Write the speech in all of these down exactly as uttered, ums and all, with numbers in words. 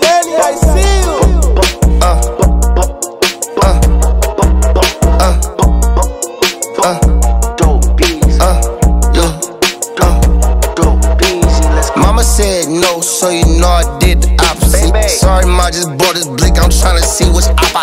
Danny, I see you. Uh, uh, uh, uh, dope bees. Uh, yeah, dope, dope bees. Mama said no, so you know I did the opposite. Baby. Sorry, ma, just bought this blick. I'm tryna see what's up. I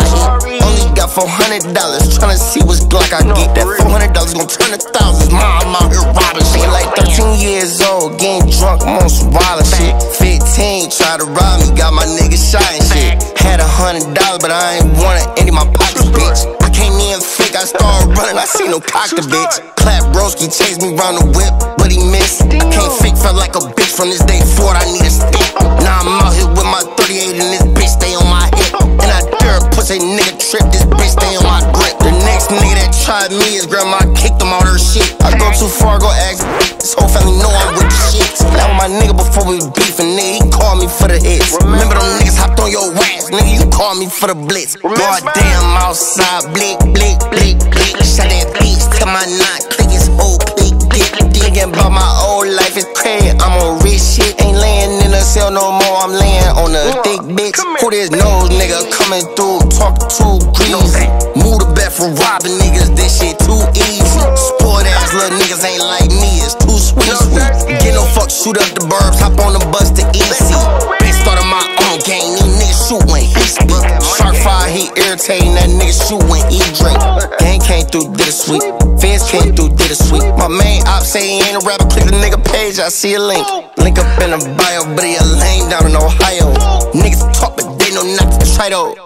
only got four hundred dollars. Tryna see what's Glock I no, get. That four hundred dollars gon' turn to thousands. Ma, I'm out here robbing shit like thirteen years old, getting drunk, on some wild shit. fifteen, try to rob me, got my nigga shot and shit. Had a hundred dollars, but I ain't wanna end in my pockets, bitch. I can't even fake, I started running, I see no cocker, bitch. Clap Broski chased me round the whip, but he missed. I can't fake, felt like a bitch from this day forward, I need a stick. Now I'm out here with my thirty-eight and this bitch stay on my hip. And I dare a pussy nigga trip, this bitch stay on my grip. The next nigga that tried me, his grandma kicked him out her shit. I go too far, go ask, this whole family know I'm with the shit. That was my nigga before we beefin', nigga, he called me for the hits. Remember them niggas hopped on your ass, nigga, you called me for the blitz. Goddamn outside, blick, blick, blick, blick. Shot that bitch till my knot click, his whole click, dick. Thinking about my old life, it's crazy, I'm on rich shit. Ain't layin' in a cell no more, I'm layin' on a thick bitch. Who this nose nigga coming through, talk two greens. Move the back for robbing niggas, this shit too easy. Sport ass little niggas ain't like me, it's too sweet, sweet. Get no fuck, shoot up the burbs, hop on the bus to E C. Bitch started my own gang, these niggas shoot when he speak. Shark fire, he irritating, that nigga shoot when he drink. Gang came through, did a sweep, feds came through, did a sweep. My main op say he ain't a rapper, click the nigga page, I see a link. Link up in a bio, but he a lame down in Ohio. Niggas talk, but they know not to try though.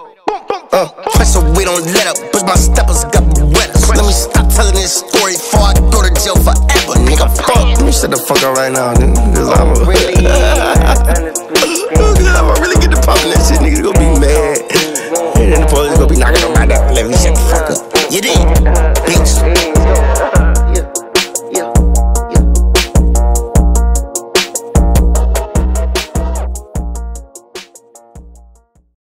Uh, pressure, we don't let up, but my steppers got wetter. Let me stop telling this story before I go to jail forever, nigga. Fuck, you shut the fuck up right now, nigga. Cause I'm a really, I'm really get to poppin' that shit, niggas gonna be mad. And then the police gonna be knocking on my door. Let me shut the fuck up. You did, bitch.